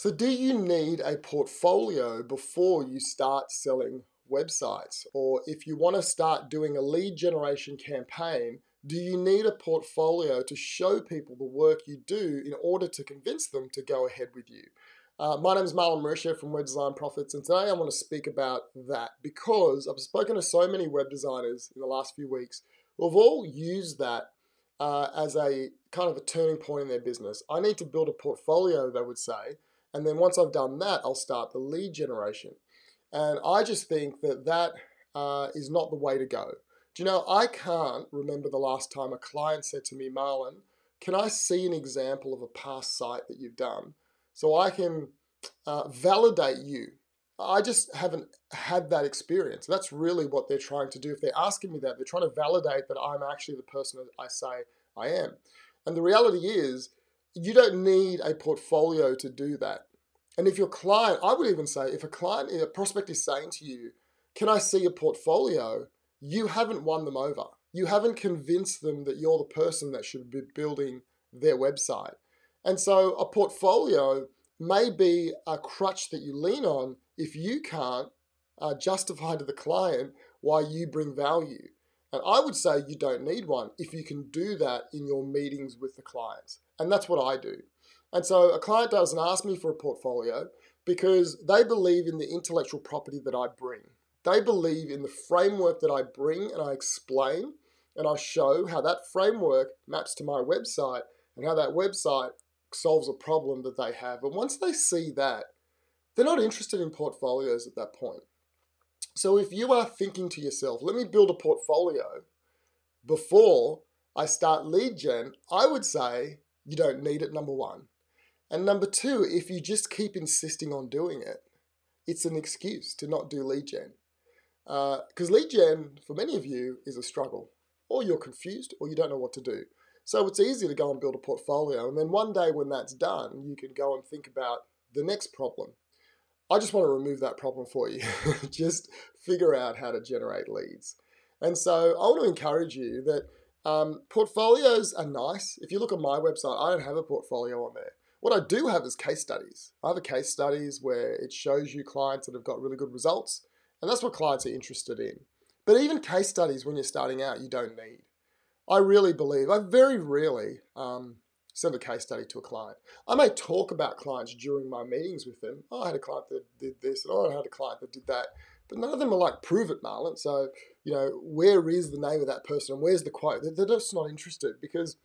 So do you need a portfolio before you start selling websites? Or if you want to start doing a lead generation campaign, do you need a portfolio to show people the work you do in order to convince them to go ahead with you? My name is Marlon Marescia from Web Design Profits, and today I want to speak about that because I've spoken to so many web designers in the last few weeks who have all used that as a kind of a turning point in their business. I need to build a portfolio, they would say, and then once I've done that, I'll start the lead generation. And I just think that that is not the way to go. Do you know, I can't remember the last time a client said to me, "Marlon, can I see an example of a past site that you've done so I can validate you?" I just haven't had that experience. That's really what they're trying to do. If they're asking me that, they're trying to validate that I'm actually the person that I say I am. And the reality is, you don't need a portfolio to do that. And if your client, I would even say, if a prospect is saying to you, "Can I see a portfolio?" you haven't won them over. You haven't convinced them that you're the person that should be building their website. And so a portfolio may be a crutch that you lean on if you can't justify to the client why you bring value. And I would say you don't need one if you can do that in your meetings with the clients. And that's what I do. And so a client doesn't ask me for a portfolio because they believe in the intellectual property that I bring. They believe in the framework that I bring, and I explain and I show how that framework maps to my website and how that website solves a problem that they have. And once they see that, they're not interested in portfolios at that point. So if you are thinking to yourself, "Let me build a portfolio before I start lead gen," I would say you don't need it, number one. And number two, if you just keep insisting on doing it, it's an excuse to not do lead gen. Because lead gen, for many of you, is a struggle, or you're confused, or you don't know what to do. So it's easy to go and build a portfolio, and then one day when that's done, you can go and think about the next problem. I just want to remove that problem for you. Just figure out how to generate leads. And so I want to encourage you that portfolios are nice. If you look at my website, I don't have a portfolio on there. What I do have is case studies. I have a case studies where it shows you clients that have got really good results. And that's what clients are interested in. But even case studies, when you're starting out, you don't need. I really believe, I very rarely send a case study to a client. I may talk about clients during my meetings with them. "Oh, I had a client that did this, and oh, I had a client that did that." But none of them are like, "Prove it, Marlon." So, you know, where is the name of that person? And where's the quote? They're just not interested, because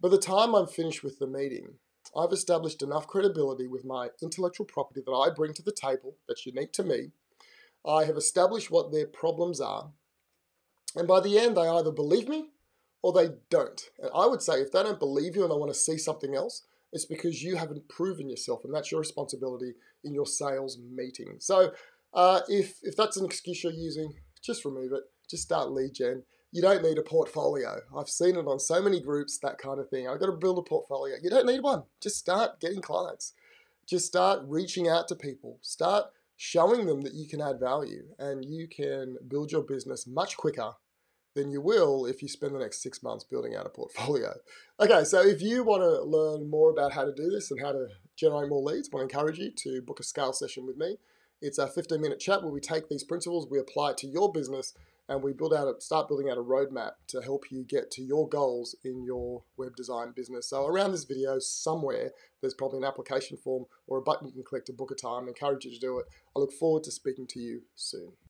by the time I'm finished with the meeting, I've established enough credibility with my intellectual property that I bring to the table that's unique to me. I have established what their problems are. And by the end, they either believe me or they don't. And I would say if they don't believe you and they want to see something else, it's because you haven't proven yourself, and that's your responsibility in your sales meeting. So if that's an excuse you're using, just remove it. Just start lead gen. You don't need a portfolio. I've seen it on so many groups, that kind of thing. "I've got to build a portfolio." You don't need one. Just start getting clients. Just start reaching out to people. Start showing them that you can add value, and you can build your business much quicker than you will if you spend the next 6 months building out a portfolio. Okay, so if you want to learn more about how to do this and how to generate more leads, I want to encourage you to book a scale session with me. It's a 15-minute chat where we take these principles, we apply it to your business, and we start building out a roadmap to help you get to your goals in your web design business. So around this video somewhere, there's probably an application form or a button you can click to book a time. I encourage you to do it. I look forward to speaking to you soon.